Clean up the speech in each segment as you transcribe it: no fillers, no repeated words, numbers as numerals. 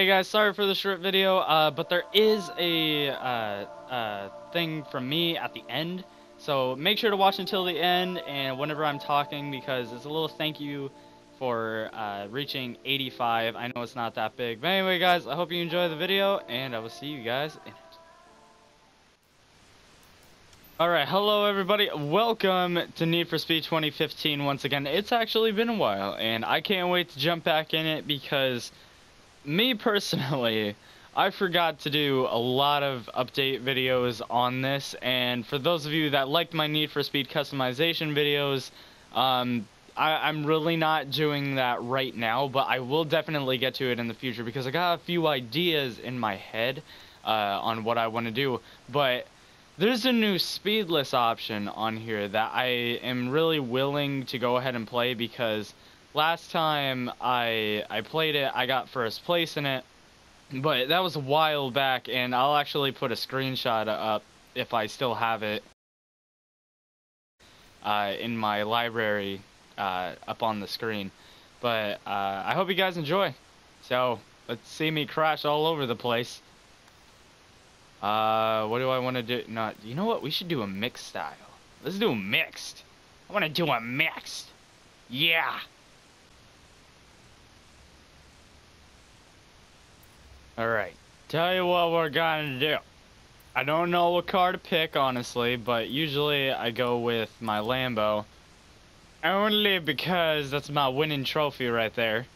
Hey guys, sorry for the short video, but there is a thing from me at the end, so make sure to watch until the end and whenever I'm talking, because it's a little thank you for reaching 85. I know it's not that big, but anyway guys, I hope you enjoy the video and I will see you guys in it. Alright, hello everybody, welcome to Need for Speed 2015 once again. It's actually been a while and I can't wait to jump back in it because me personally, I forgot to do a lot of update videos on this, and for those of you that liked my Need for Speed customization videos, I'm really not doing that right now, but I will definitely get to it in the future because I got a few ideas in my head on what I want to do. But there's a new speedless option on here that I am really willing to go ahead and play because last time I played it, I got first place in it, but that was a while back, and I'll actually put a screenshot up if I still have it in my library up on the screen. But I hope you guys enjoy. So let's see me crash all over the place. What do I want to do? No, you know what? We should do a mixed style. Let's do a mixed. I want to do a mixed. Yeah. Alright, tell you what we're gonna do. I don't know what car to pick, honestly, but usually I go with my Lambo. Only because that's my winning trophy right there.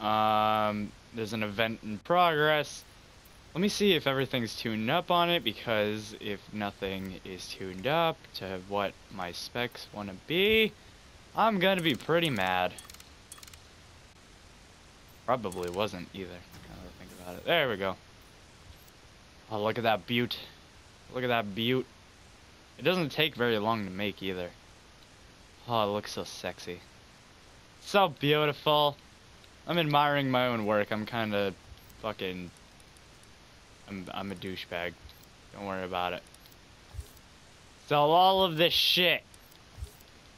There's an event in progress. Let me see if everything's tuned up on it, because if nothing is tuned up to what my specs want to be, I'm gonna be pretty mad. Probably wasn't either. There we go. Oh, look at that beaut. Look at that beaut. It doesn't take very long to make either. Oh, it looks so sexy. So beautiful. I'm admiring my own work. I'm kind of fucking... I'm a douchebag. Don't worry about it. So all of this shit.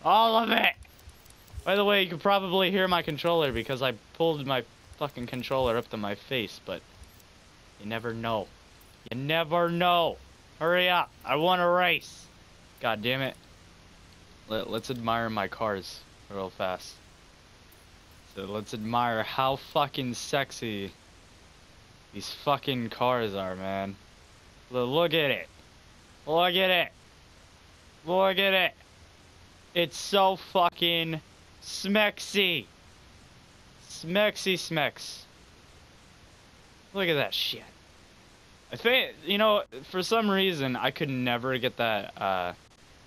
All of it. By the way, you can probably hear my controller because I pulled my fucking controller up to my face, but you never know. You never know. Hurry up. I want to race. God damn it. Let's admire my cars real fast. So let's admire how fucking sexy these fucking cars are, man. Look at it. Look at it. Look at it. It's so fucking smexy. Smexy smecks. Look at that shit. I think, you know, for some reason I could never get that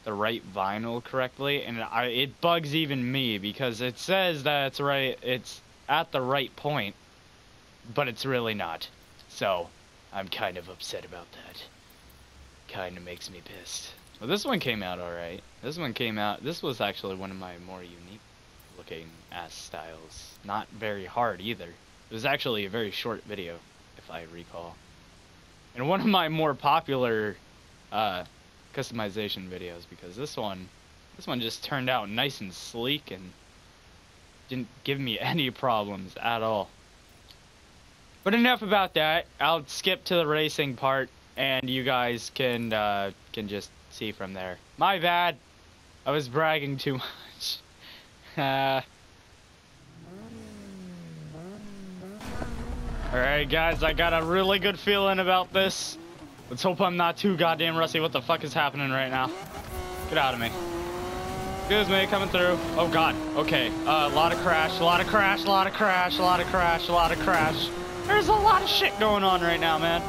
the right vinyl correctly, and it bugs even me because it says that it's right, it's at the right point, but it's really not. So I'm kind of upset about that. Kind of makes me pissed. Well, this one came out alright. This one came out. This was actually one of my more unique looking ass styles. Not very hard either. It was actually a very short video, if I recall. And one of my more popular customization videos, because this one just turned out nice and sleek and didn't give me any problems at all. But enough about that. I'll skip to the racing part and you guys can just see from there. My bad. I was bragging too much. Alright guys, I got a really good feeling about this. Let's hope I'm not too goddamn rusty. What the fuck is happening right now? Get out of me. Excuse me, coming through. Oh god, okay. A lot of crash, a lot of crash, a lot of crash, a lot of crash, a lot of crash. There's a lot of shit going on right now, man.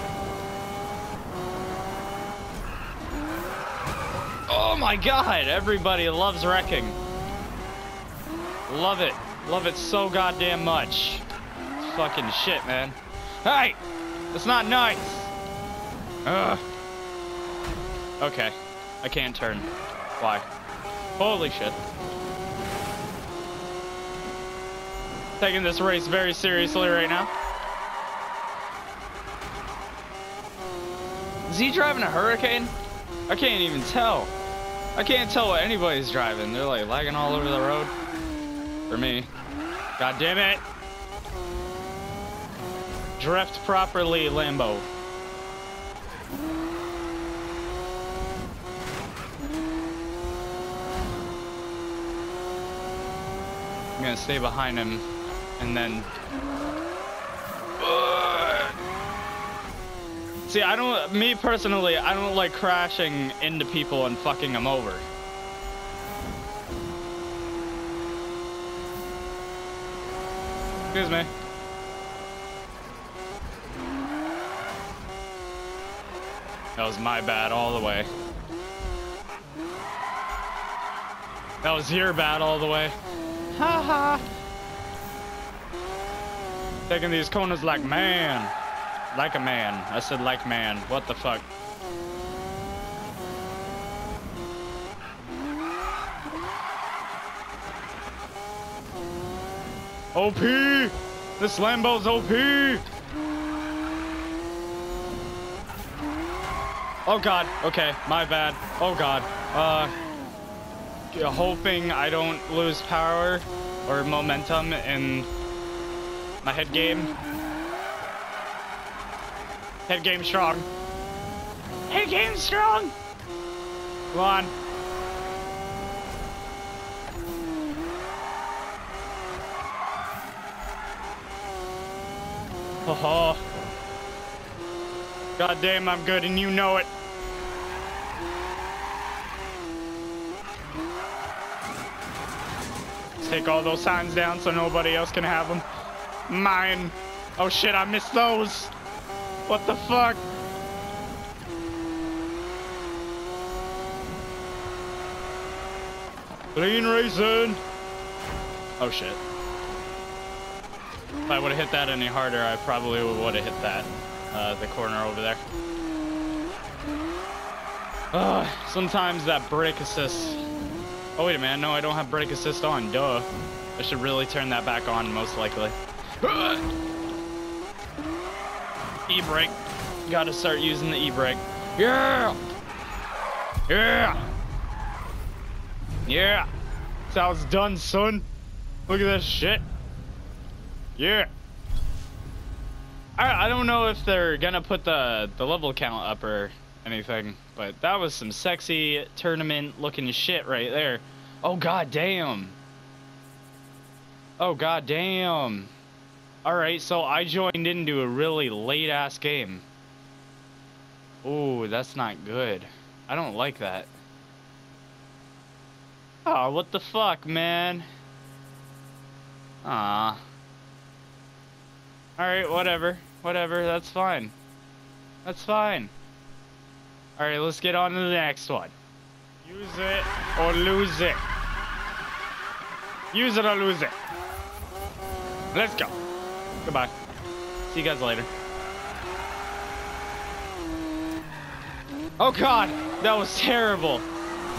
Oh my god, everybody loves wrecking. Love it. Love it so goddamn much. It's fucking shit, man. Hey! That's not nice! Ugh. Okay. I can't turn. Why? Holy shit. Taking this race very seriously right now. Is he driving a Hurricane? I can't even tell. I can't tell what anybody's driving. They're like lagging all over the road. For me. God damn it. Drift properly, Lambo. I'm gonna stay behind him and then... See, me personally, I don't like crashing into people and fucking them over. Excuse me. That was my bad all the way. That was your bad all the way. Ha ha. Taking these corners like man. Like a man. I said like man. What the fuck? OP! This Lambo's OP! Oh god, okay, my bad. Oh god. Hoping I don't lose power or momentum in my head game. Head game strong. Head game strong! Come on. Oh, god damn, I'm good and you know it. Take all those signs down so nobody else can have them. Mine. Oh shit, I missed those. What the fuck? Clean racing. Oh shit. If I would have hit that any harder, I probably would have hit that, the corner over there. Sometimes that brake assist... Oh, wait a minute. No, I don't have brake assist on. Duh. I should really turn that back on, most likely. E-brake. Gotta start using the e-brake. Yeah! Yeah! Yeah! That's how it's done, son. Look at this shit. Yeah. I don't know if they're gonna put the level count up or anything, but that was some sexy tournament looking shit right there. Oh god damn. Oh god damn. Alright, so I joined into a really late ass game. Ooh, that's not good. I don't like that. Oh, what the fuck, man? Aww. Alright, whatever. Whatever, that's fine. That's fine. Alright, let's get on to the next one. Use it or lose it. Use it or lose it. Let's go. Goodbye. See you guys later. Oh god, that was terrible.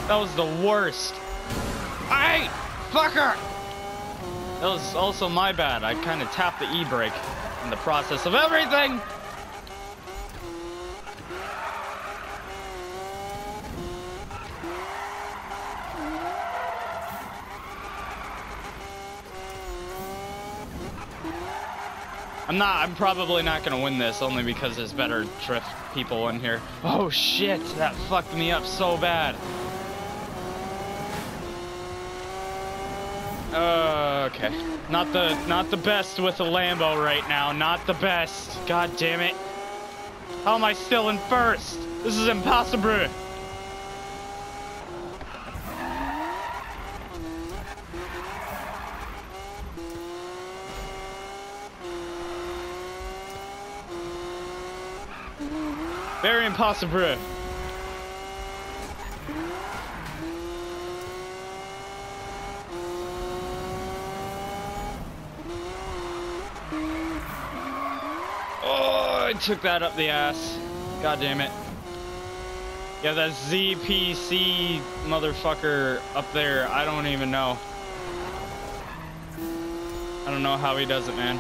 That was the worst. Alright, fucker! That was also my bad. I kind of tapped the e-brake. In the process of everything. I'm probably not gonna win this only because there's better drift people in here. Oh shit, that fucked me up so bad. Okay. Not the best with a Lambo right now. Not the best. God damn it. How am I still in first? This is impossible. Very impossible. Took that up the ass. God damn it. Yeah, that ZPC motherfucker up there. I don't even know. I don't know how he does it, man.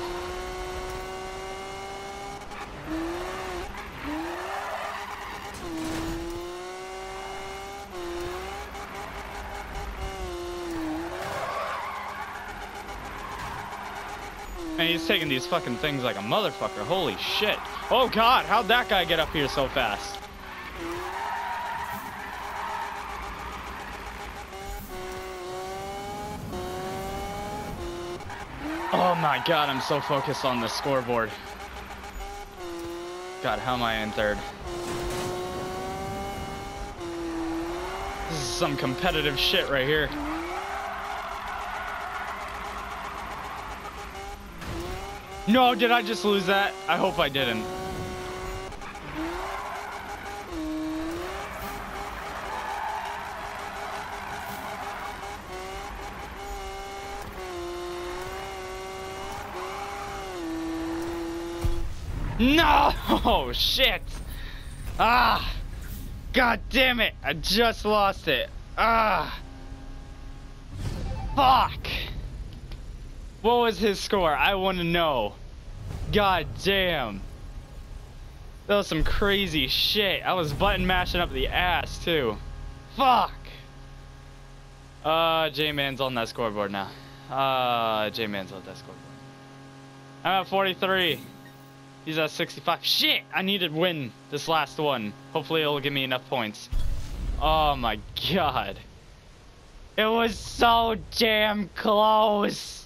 And he's taking these fucking things like a motherfucker. Holy shit. Oh god, how'd that guy get up here so fast? Oh my god, I'm so focused on the scoreboard. God, how am I in third? This is some competitive shit right here. No, did I just lose that? I hope I didn't. No! Oh, shit! Ah! God damn it! I just lost it. Ah! Fuck! What was his score? I want to know. God damn. That was some crazy shit. I was button mashing up the ass, too. Fuck! J-Man's on that scoreboard now. J-Man's on that scoreboard. I'm at 43. He's at 65. Shit! I need to win this last one. Hopefully it'll give me enough points. Oh my god. It was so damn close.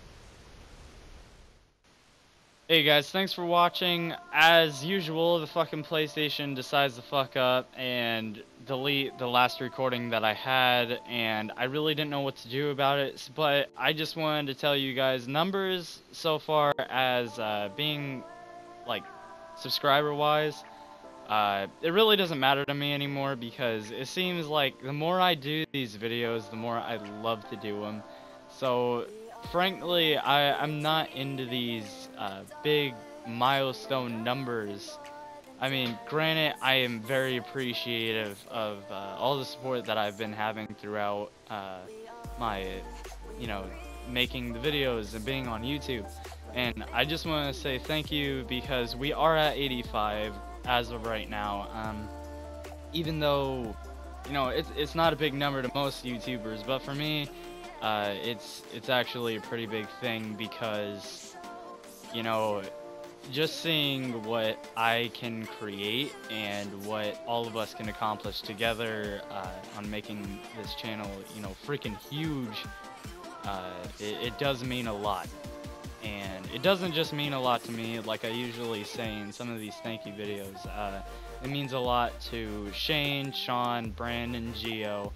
Hey guys, thanks for watching. As usual, the fucking PlayStation decides to fuck up and delete the last recording that I had, and I really didn't know what to do about it, but I just wanted to tell you guys numbers so far as being like subscriber wise. It really doesn't matter to me anymore, because it seems like the more I do these videos, the more I love to do them. So frankly, I'm not into these big milestone numbers. I mean, granted, I am very appreciative of all the support that I've been having throughout my, you know, making the videos and being on YouTube. And I just want to say thank you, because we are at 85 as of right now. Even though, you know, it's not a big number to most YouTubers, but for me, it's actually a pretty big thing, because, you know, just seeing what I can create and what all of us can accomplish together on making this channel, you know, freaking huge, it does mean a lot. And it doesn't just mean a lot to me, like I usually say in some of these thank you videos. It means a lot to Shane, Sean, Brandon, Gio,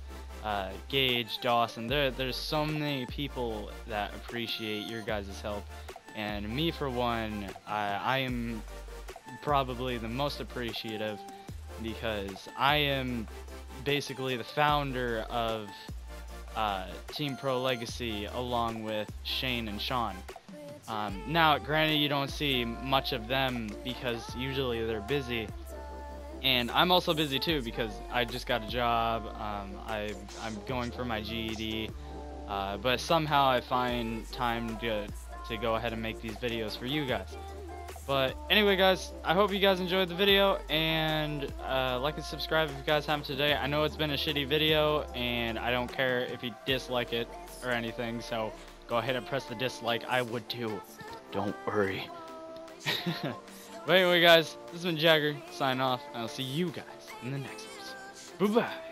Gage, Dawson. There's so many people that appreciate your guys' help. And me, for one, I am probably the most appreciative, because I am basically the founder of Team Pro Legacy, along with Shane and Sean. Now, granted, you don't see much of them because usually they're busy, and I'm also busy too, because I just got a job. I'm going for my GED, but somehow I find time to go ahead and make these videos for you guys. But anyway, guys, I hope you guys enjoyed the video, and like and subscribe if you guys haven't today. I know it's been a shitty video, and I don't care if you dislike it or anything, so go ahead and press the dislike. I would too. Don't worry. But anyway, guys, this has been Jagger, sign off, and I'll see you guys in the next episode. Bye-bye.